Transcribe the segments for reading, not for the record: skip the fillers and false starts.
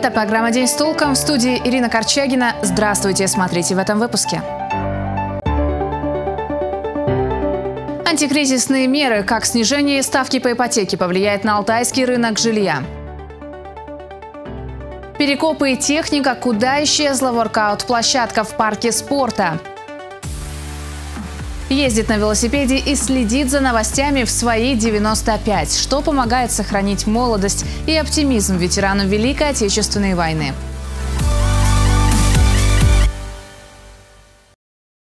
Это программа «День с толком». В студии Ирина Корчагина. Здравствуйте. Смотрите в этом выпуске. Антикризисные меры. Как снижение ставки по ипотеке повлияет на алтайский рынок жилья. Перекопы и техника. Куда исчезла воркаут-площадка в парке спорта? Ездит на велосипеде и следит за новостями в свои 95, что помогает сохранить молодость и оптимизм ветерану Великой Отечественной войны.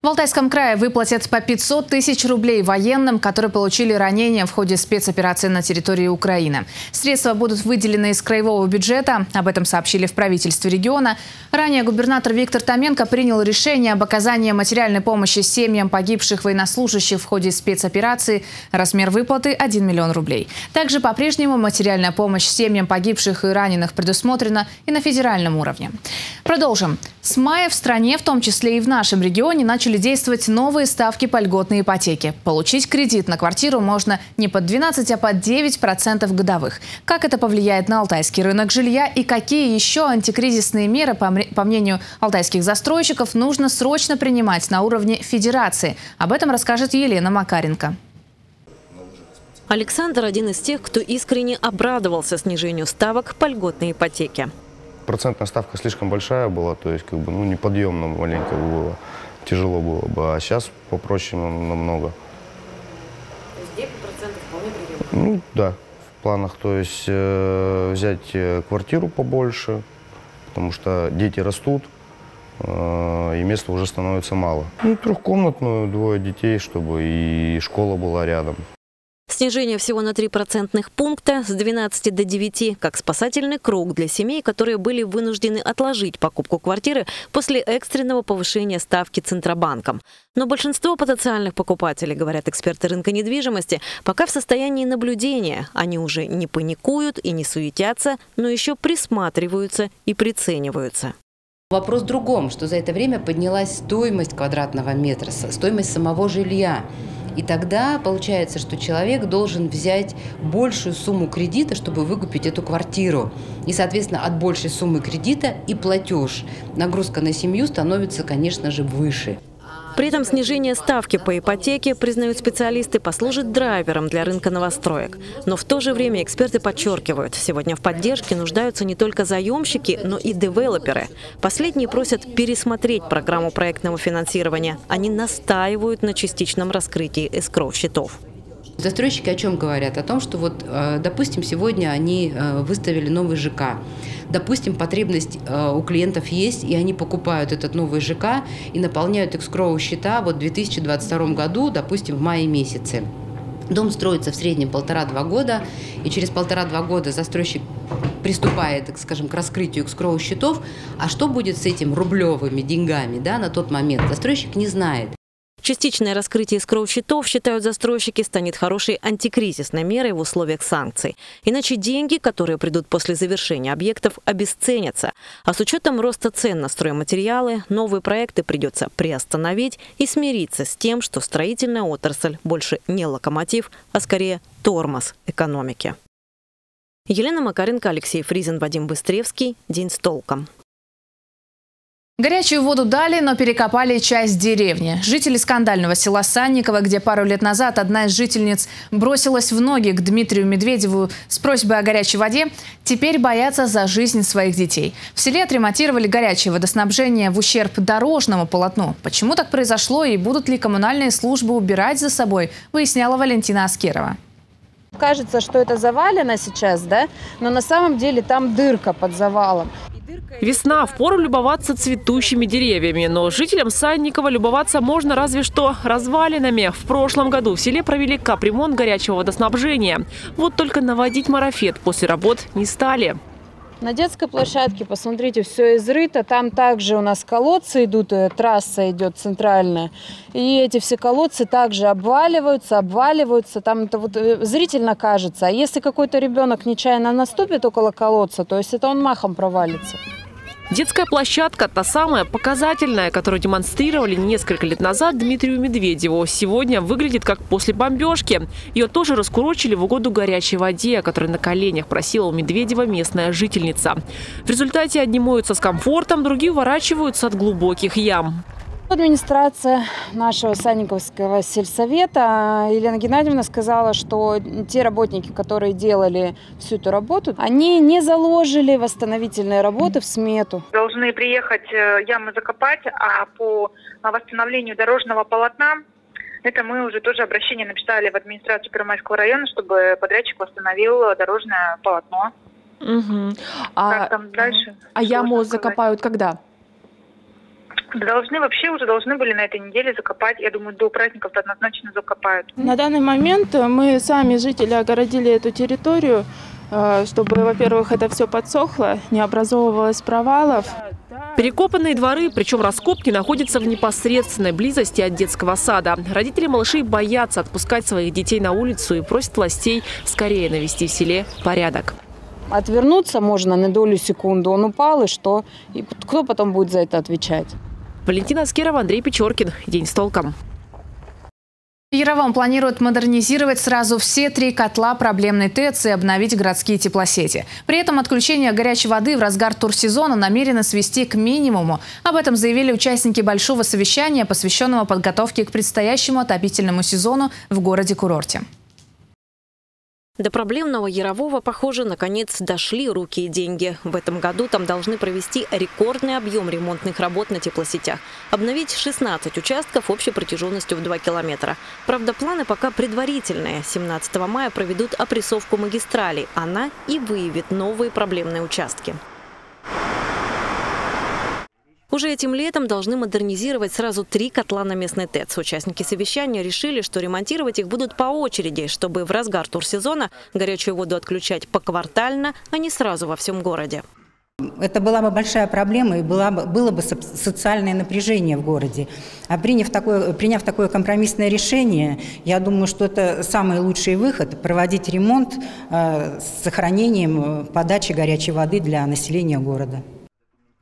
В Алтайском крае выплатят по 500 тысяч рублей военным, которые получили ранения в ходе спецоперации на территории Украины. Средства будут выделены из краевого бюджета. Об этом сообщили в правительстве региона. Ранее губернатор Виктор Томенко принял решение об оказании материальной помощи семьям погибших военнослужащих в ходе спецоперации. Размер выплаты – 1 миллион рублей. Также по-прежнему материальная помощь семьям погибших и раненых предусмотрена и на федеральном уровне. Продолжим. С мая в стране, в том числе и в нашем регионе, начали действовать новые ставки по льготной ипотеке. Получить кредит на квартиру можно не под 12, а под 9% годовых. Как это повлияет на алтайский рынок жилья и какие еще антикризисные меры, по мнению алтайских застройщиков, нужно срочно принимать на уровне федерации? Об этом расскажет Елена Макаренко. Александр – один из тех, кто искренне обрадовался снижению ставок по льготной ипотеке. Процентная ставка слишком большая была, то есть неподъемно маленько было. Тяжело было бы, а сейчас попроще намного. То есть 9% вполне приемлемо? Ну да, в планах, то есть взять квартиру побольше, потому что дети растут, и места уже становится мало. Ну, трехкомнатную, двое детей, чтобы и школа была рядом. Снижение всего на 3% пункта с 12 до 9, как спасательный круг для семей, которые были вынуждены отложить покупку квартиры после экстренного повышения ставки Центробанком. Но большинство потенциальных покупателей, говорят эксперты рынка недвижимости, пока в состоянии наблюдения. Они уже не паникуют и не суетятся, но еще присматриваются и прицениваются. Вопрос в другом, что за это время поднялась стоимость квадратного метра, стоимость самого жилья. И тогда получается, что человек должен взять большую сумму кредита, чтобы выкупить эту квартиру. И, соответственно, от большей суммы кредита и платеж. Нагрузка на семью становится, конечно же, выше. При этом снижение ставки по ипотеке, признают специалисты, послужит драйвером для рынка новостроек. Но в то же время эксперты подчеркивают, сегодня в поддержке нуждаются не только заемщики, но и девелоперы. Последние просят пересмотреть программу проектного финансирования. Они настаивают на частичном раскрытии эскроу-счетов. Застройщики о чем говорят? О том, что вот, допустим, сегодня они выставили новый ЖК. Допустим, потребность у клиентов есть, и они покупают этот новый ЖК и наполняют эскроу счета вот в 2022 году, допустим, в мае месяце. Дом строится в среднем 1,5–2 года, и через 1,5–2 года застройщик приступает, скажем, к раскрытию эскроу счетов. А что будет с этим рублевыми деньгами, да, на тот момент, застройщик не знает. Частичное раскрытие эскроу-счетов, считают застройщики, станет хорошей антикризисной мерой в условиях санкций. Иначе деньги, которые придут после завершения объектов, обесценятся. А с учетом роста цен на стройматериалы, новые проекты придется приостановить и смириться с тем, что строительная отрасль больше не локомотив, а скорее тормоз экономики. Елена Макаренко, Алексей Фризин, Вадим Быстревский. День с толком. Горячую воду дали, но перекопали часть деревни. Жители скандального села Санникова, где пару лет назад одна из жительниц бросилась в ноги к Дмитрию Медведеву с просьбой о горячей воде, теперь боятся за жизнь своих детей. В селе отремонтировали горячее водоснабжение в ущерб дорожному полотну. Почему так произошло и будут ли коммунальные службы убирать за собой, выясняла Валентина Аскерова. Кажется, что это завалено сейчас, да? Но на самом деле там дырка под завалом. Весна, впору любоваться цветущими деревьями, но жителям Санникова любоваться можно разве что развалинами. В прошлом году в селе провели капремонт горячего водоснабжения. Вот только наводить марафет после работ не стали. На детской площадке, посмотрите, все изрыто. Там также у нас колодцы идут, трасса идет центральная. И эти все колодцы также обваливаются. Там это вот зрительно кажется. А если какой-то ребенок нечаянно наступит около колодца, то есть это он махом провалится. Детская площадка – та самая показательная, которую демонстрировали несколько лет назад Дмитрию Медведеву. Сегодня выглядит как после бомбежки. Ее тоже раскурочили в угоду горячей воде, о которой на коленях просила у Медведева местная жительница. В результате одни моются с комфортом, другие уворачиваются от глубоких ям. Администрация нашего Санниковского сельсовета Елена Геннадьевна сказала, что те работники, которые делали всю эту работу, они не заложили восстановительные работы в смету. Должны приехать ямы закопать, а по восстановлению дорожного полотна это мы уже тоже обращение написали в администрацию Кирмайского района, чтобы подрядчик восстановил дорожное полотно. Угу. Как там дальше? А яму закопают когда? Вообще уже должны были на этой неделе закопать. Я думаю, до праздников однозначно закопают. На данный момент мы сами, жители, огородили эту территорию, чтобы, во-первых, это все подсохло, не образовывалось провалов. Перекопанные дворы, причем раскопки, находятся в непосредственной близости от детского сада. Родители малышей боятся отпускать своих детей на улицу и просят властей скорее навести в селе порядок. Отвернуться можно на долю секунды, он упал, и что? И кто потом будет за это отвечать? Валентина Аскерова, Андрей Печоркин. День с толком. В Яровом планируют модернизировать сразу все 3 котла проблемной ТЭЦ и обновить городские теплосети. При этом отключение горячей воды в разгар турсезона намерены свести к минимуму. Об этом заявили участники большого совещания, посвященного подготовке к предстоящему отопительному сезону в городе-курорте. До проблемного Ярового, похоже, наконец дошли руки и деньги. В этом году там должны провести рекордный объем ремонтных работ на теплосетях. Обновить 16 участков общей протяженностью в 2 километра. Правда, планы пока предварительные. 17 мая проведут опрессовку магистралей. Она и выявит новые проблемные участки. Уже этим летом должны модернизировать сразу 3 котла на местной ТЭЦ. Участники совещания решили, что ремонтировать их будут по очереди, чтобы в разгар турсезона горячую воду отключать поквартально, а не сразу во всем городе. Это была бы большая проблема и было бы социальное напряжение в городе. А приняв такое компромиссное решение, я думаю, что это самый лучший выход – проводить ремонт с сохранением подачи горячей воды для населения города.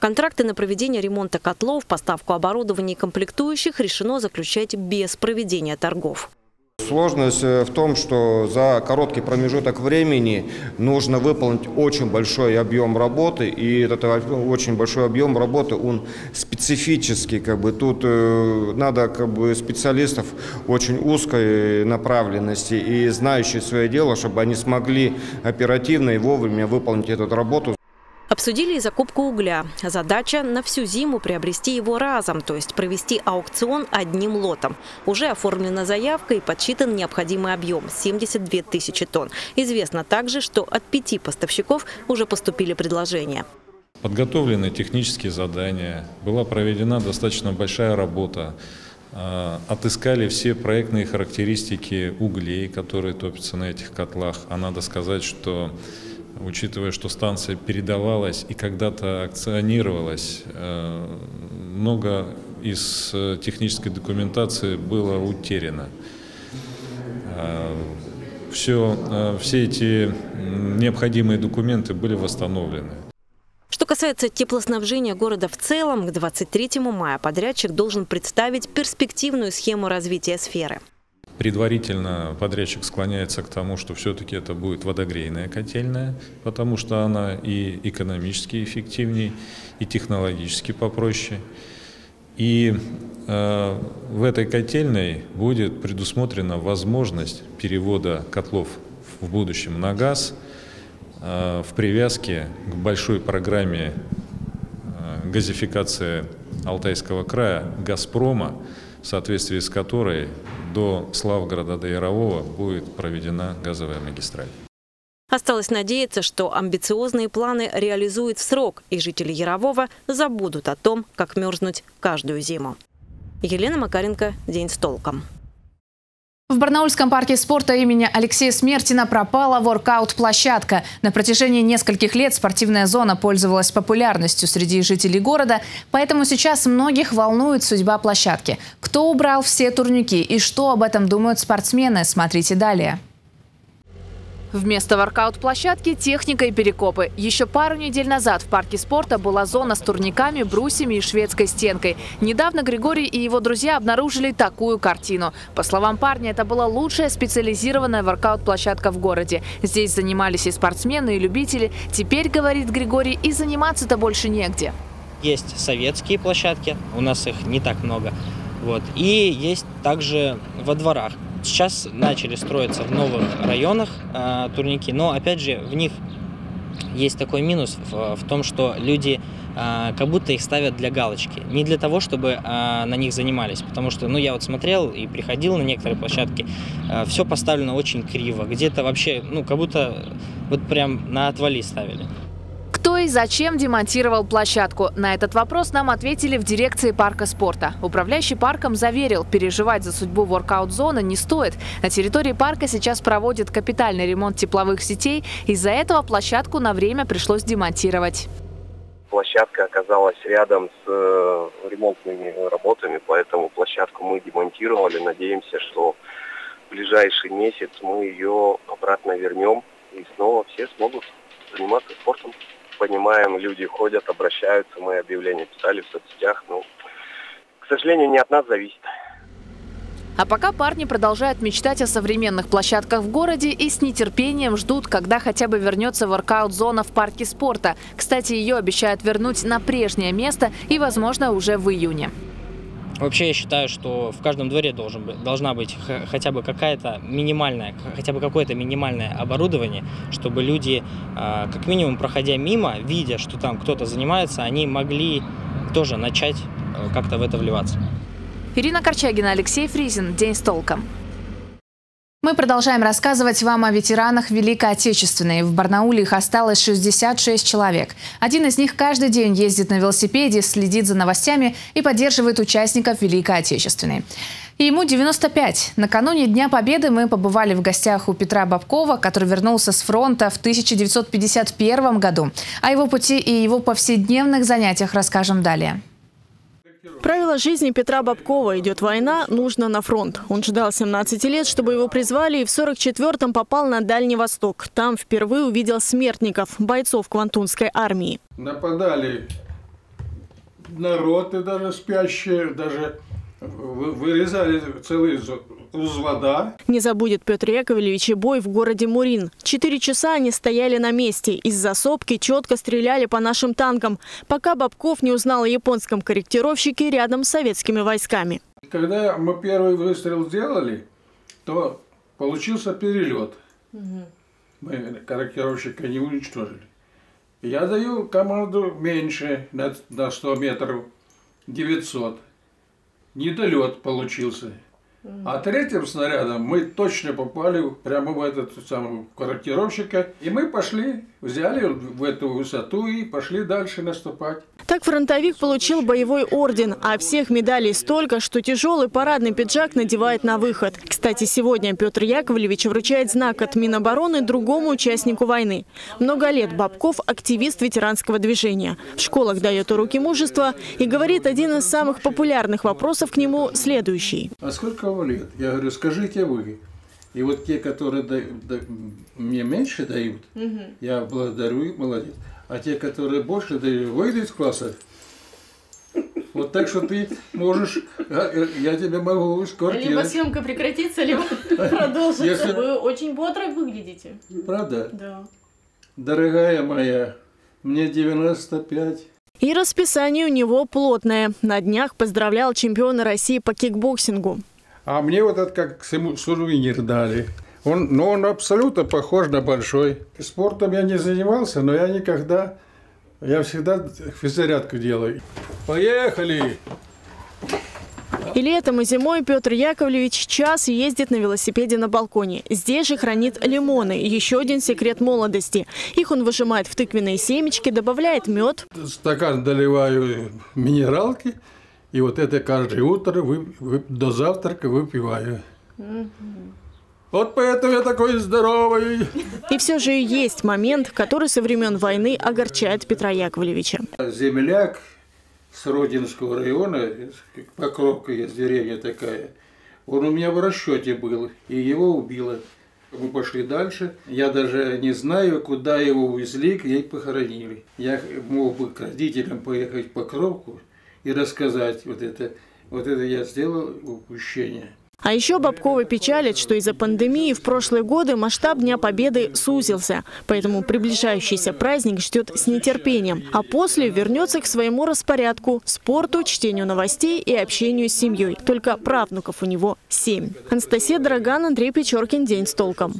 Контракты на проведение ремонта котлов, поставку оборудования и комплектующих решено заключать без проведения торгов. Сложность в том, что за короткий промежуток времени нужно выполнить очень большой объем работы. И этот очень большой объем работы, он специфический. Тут надо специалистов очень узкой направленности и знающие свое дело, чтобы они смогли оперативно и вовремя выполнить эту работу. Обсудили и закупку угля. Задача – на всю зиму приобрести его разом, то есть провести аукцион одним лотом. Уже оформлена заявка и подсчитан необходимый объем – 72 тысячи тонн. Известно также, что от 5 поставщиков уже поступили предложения. Подготовлены технические задания, была проведена достаточно большая работа. Отыскали все проектные характеристики углей, которые топятся на этих котлах. А надо сказать, что... Учитывая, что станция передавалась и когда-то акционировалась, много из технической документации было утеряно. Все эти необходимые документы были восстановлены. Что касается теплоснабжения города в целом, к 23 мая подрядчик должен представить перспективную схему развития сферы. Предварительно подрядчик склоняется к тому, что все-таки это будет водогрейная котельная, потому что она и экономически эффективнее, и технологически попроще. И в этой котельной будет предусмотрена возможность перевода котлов в будущем на газ в привязке к большой программе газификации Алтайского края «Газпрома», в соответствии с которой до Славгорода, до Ярового будет проведена газовая магистраль. Осталось надеяться, что амбициозные планы реализуют в срок, и жители Ярового забудут о том, как мерзнуть каждую зиму. Елена Макаренко, «День с толком». В Барнаульском парке спорта имени Алексея Смертина пропала воркаут-площадка. На протяжении нескольких лет спортивная зона пользовалась популярностью среди жителей города, поэтому сейчас многих волнует судьба площадки. Кто убрал все турники и что об этом думают спортсмены, смотрите далее. Вместо воркаут-площадки – техника и перекопы. Еще пару недель назад в парке спорта была зона с турниками, брусьями и шведской стенкой. Недавно Григорий и его друзья обнаружили такую картину. По словам парня, это была лучшая специализированная воркаут-площадка в городе. Здесь занимались и спортсмены, и любители. Теперь, говорит Григорий, и заниматься-то больше негде. Есть советские площадки, у нас их не так много. Вот. И есть также во дворах. Сейчас начали строиться в новых районах турники, но опять же в них есть такой минус в том, что люди как будто их ставят для галочки, не для того, чтобы на них занимались, потому что, ну, я вот смотрел и приходил на некоторые площадки, все поставлено очень криво, где-то вообще, ну, как будто вот прям на отвали ставили. Кто и зачем демонтировал площадку? На этот вопрос нам ответили в дирекции парка спорта. Управляющий парком заверил, переживать за судьбу воркаут-зоны не стоит. На территории парка сейчас проводят капитальный ремонт тепловых сетей. Из-за этого площадку на время пришлось демонтировать. Площадка оказалась рядом с ремонтными работами, поэтому площадку мы демонтировали. Надеемся, что в ближайший месяц мы ее обратно вернем и снова все смогут заниматься спортом. Понимаем, люди ходят, обращаются, мы объявления писали в соцсетях, но, к сожалению, не от нас зависит. А пока парни продолжают мечтать о современных площадках в городе и с нетерпением ждут, когда хотя бы вернется воркаут-зона в парке спорта. Кстати, ее обещают вернуть на прежнее место и, возможно, уже в июне. Вообще я считаю, что в каждом дворе должна быть хотя бы какое-то минимальное оборудование, чтобы люди, как минимум, проходя мимо, видя, что там кто-то занимается, они могли тоже начать как-то в это вливаться. Ирина Корчагина, Алексей Фризин. День с толком. Мы продолжаем рассказывать вам о ветеранах Великой Отечественной. В Барнауле их осталось 66 человек. Один из них каждый день ездит на велосипеде, следит за новостями и поддерживает участников Великой Отечественной. И ему 95. Накануне Дня Победы мы побывали в гостях у Петра Бобкова, который вернулся с фронта в 1951 году. О его пути и его повседневных занятиях расскажем далее. Правило жизни Петра Бобкова: идет война, нужно на фронт. Он ждал 17 лет, чтобы его призвали, и в 44-м попал на Дальний Восток. Там впервые увидел смертников, бойцов Квантунской армии. Нападали народы, даже спящие, даже вырезали целые взвода. Не забудет Петр Яковлевич и бой в городе Мурин. 4 часа они стояли на месте. Из засопки четко стреляли по нашим танкам, пока Бобков не узнал о японском корректировщике рядом с советскими войсками. Когда мы первый выстрел сделали, то получился перелет. Мы корректировщика не уничтожили. Я даю команду меньше, на 100 метров, 900. Недолет получился. А третьим снарядом мы точно попали прямо в этот самый корректировщика. И мы пошли, взяли в эту высоту и пошли дальше наступать. Так фронтовик получил боевой орден, а всех медалей столько, что тяжелый парадный пиджак надевает на выход. Кстати, сегодня Петр Яковлевич вручает знак от Минобороны другому участнику войны. Много лет Бобков – активист ветеранского движения. В школах дает уроки мужества и говорит, один из самых популярных вопросов к нему следующий. А сколько лет? Я говорю, скажите вы. И вот те, которые мне меньше дают, я благодарю их, молодец. А те, которые больше дают, выйдут из класса. Вот так что ты можешь, я тебя могу из квартиры. Либо съемка прекратится, либо продолжится. Если... Вы очень бодро выглядите. Правда? Да. Дорогая моя, мне 95. И расписание у него плотное. На днях поздравлял чемпиона России по кикбоксингу. А мне вот этот как сувенир дали. Он абсолютно похож на большой. Спортом я не занимался, но я никогда... Я всегда физзарядку делаю. Поехали! И летом, и зимой Петр Яковлевич час ездит на велосипеде на балконе. Здесь же хранит лимоны. Еще один секрет молодости. Их он выжимает в тыквенные семечки, добавляет мед. Стакан доливаю минералки. И вот это каждое утро до завтрака выпиваю. Вот поэтому я такой здоровый. И все же есть момент, который со времен войны огорчает Петра Яковлевича. Земляк с Родинского района, Покровка есть деревня такая, он у меня в расчете был, и его убило. Мы пошли дальше. Я даже не знаю, куда его увезли, где похоронили. Я мог бы к родителям поехать в Покровку и рассказать вот это я сделал упущение. А еще Бобкова печалит, что из-за пандемии в прошлые годы масштаб Дня Победы сузился. Поэтому приближающийся праздник ждет с нетерпением. А после вернется к своему распорядку – спорту, чтению новостей и общению с семьей. Только правнуков у него 7. Анастасия Драган, Андрей Печоркин. День с толком.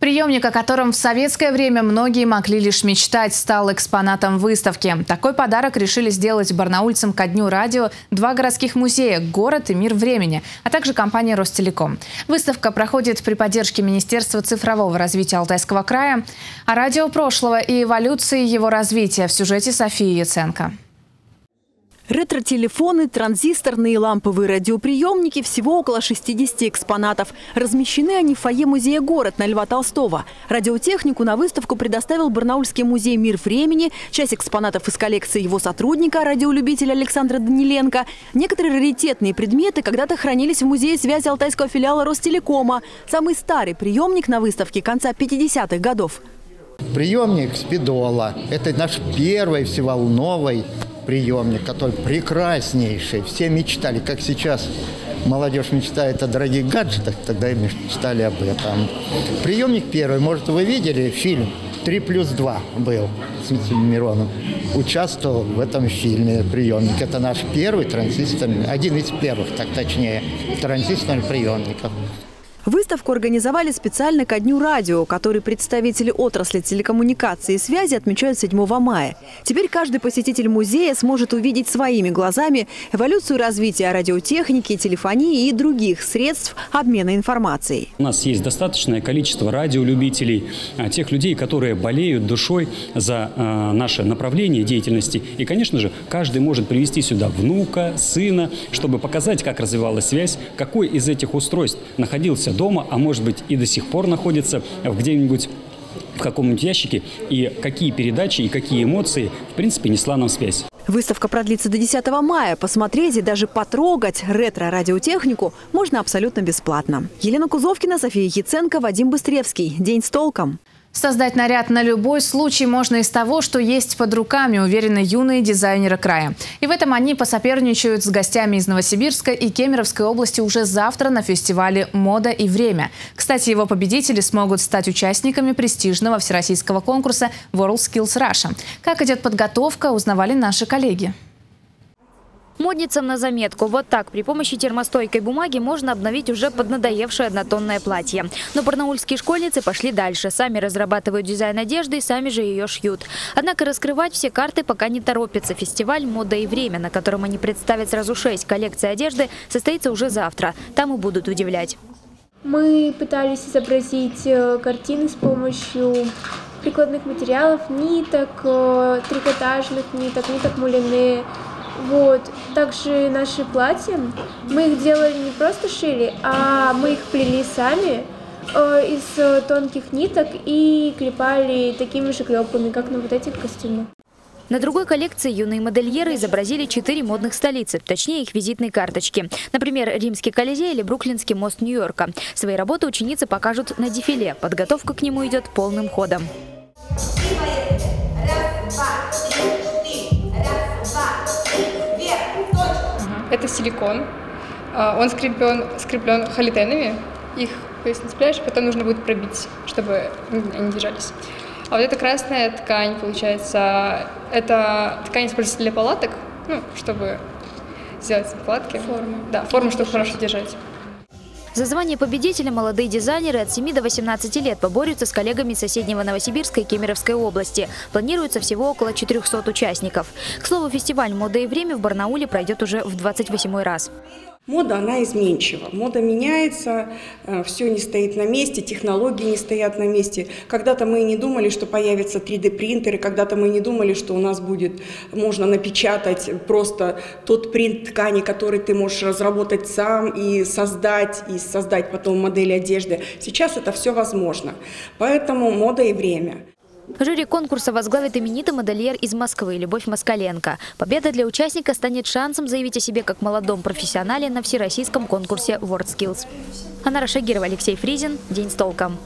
Приемник, о котором в советское время многие могли лишь мечтать, стал экспонатом выставки. Такой подарок решили сделать барнаульцам ко Дню радио два городских музея «Город» и «Мир времени», а также компания «Ростелеком». Выставка проходит при поддержке Министерства цифрового развития Алтайского края. О радио прошлого и эволюции его развития в сюжете Софии Яценко. Ретро-телефоны, транзисторные и ламповые радиоприемники – всего около 60 экспонатов. Размещены они в фойе музея «Город» на Льва Толстого. Радиотехнику на выставку предоставил Барнаульский музей «Мир времени», часть экспонатов из коллекции его сотрудника, радиолюбителя Александра Даниленко. Некоторые раритетные предметы когда-то хранились в музее связи алтайского филиала Ростелекома. Самый старый приемник на выставке конца 50-х годов. Приемник «Спидола» – это наш первый всеволновый приемник, который прекраснейший. Все мечтали, как сейчас молодежь мечтает о дорогих гаджетах, тогда и мечтали об этом. Приемник первый, может, вы видели фильм «3+2» был с Мироном. Участвовал в этом фильме приемник. Это наш первый транзисторный, один из первых, так точнее, транзисторных приемников. Выставку организовали специально ко Дню радио, который представители отрасли телекоммуникации и связи отмечают 7 мая. Теперь каждый посетитель музея сможет увидеть своими глазами эволюцию развития радиотехники, телефонии и других средств обмена информацией. У нас есть достаточное количество радиолюбителей, тех людей, которые болеют душой за наше направление деятельности. И, конечно же, каждый может привести сюда внука, сына, чтобы показать, как развивалась связь, какой из этих устройств находился дома, а может быть и до сих пор находится где-нибудь в каком-нибудь ящике, и какие передачи и какие эмоции, в принципе, несла нам связь. Выставка продлится до 10 мая. Посмотреть и даже потрогать ретро-радиотехнику можно абсолютно бесплатно. Елена Кузовкина, София Яценко, Вадим Быстревский. День с толком. Создать наряд на любой случай можно из того, что есть под руками, уверены юные дизайнеры края. И в этом они посоперничают с гостями из Новосибирска и Кемеровской области уже завтра на фестивале «Мода и время». Кстати, его победители смогут стать участниками престижного всероссийского конкурса WorldSkills Russia. Как идет подготовка, узнавали наши коллеги. Модницам на заметку. Вот так при помощи термостойкой бумаги можно обновить уже поднадоевшее однотонное платье. Но барнаульские школьницы пошли дальше. Сами разрабатывают дизайн одежды и сами же ее шьют. Однако раскрывать все карты пока не торопится. Фестиваль «Мода и время», на котором они представят сразу 6 коллекций одежды, состоится уже завтра. Там и будут удивлять. Мы пытались изобразить картины с помощью прикладных материалов, ниток, трикотажных ниток, ниток мулине. Вот, также наши платья, мы их делали не просто шили, а мы их плели сами из тонких ниток и клепали такими же клепками, как на вот этих костюмах. На другой коллекции юные модельеры изобразили 4 модных столицы, точнее их визитные карточки. Например, Римский Колизей или Бруклинский мост Нью-Йорка. Свои работы ученицы покажут на дефиле. Подготовка к нему идет полным ходом. Это силикон, он скреплен холитенами, их цепляешь, потом нужно будет пробить, чтобы они держались. А вот эта красная ткань, получается, это ткань используется для палаток, ну, чтобы сделать палатки. Форму. Да, форму, чтобы хорошо держать. За звание победителя молодые дизайнеры от 7 до 18 лет поборются с коллегами соседнего Новосибирска и Кемеровской области. Планируется всего около 400 участников. К слову, фестиваль «Мода и время» в Барнауле пройдет уже в 28-й раз. Мода, она изменчива. Мода меняется, все не стоит на месте, технологии не стоят на месте. Когда-то мы не думали, что появятся 3D-принтеры, когда-то мы не думали, что у нас будет, можно напечатать просто тот принт ткани, который ты можешь разработать сам и создать потом модель одежды. Сейчас это все возможно. Поэтому мода и время. Жюри конкурса возглавит именитый модельер из Москвы Любовь Москаленко. Победа для участника станет шансом заявить о себе как молодом профессионале на всероссийском конкурсе WorldSkills. Анара Шагирова, Алексей Фризин. День с толком.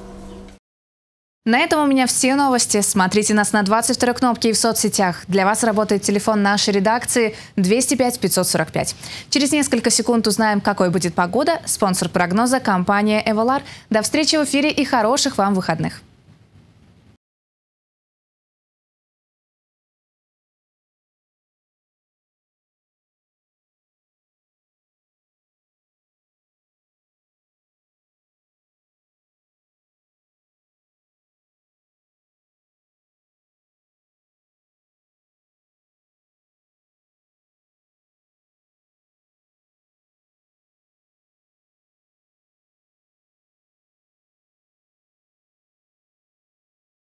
На этом у меня все новости. Смотрите нас на 22-й кнопке и в соцсетях. Для вас работает телефон нашей редакции 205 545. Через несколько секунд узнаем, какой будет погода. Спонсор прогноза – компания «Эволар». До встречи в эфире и хороших вам выходных.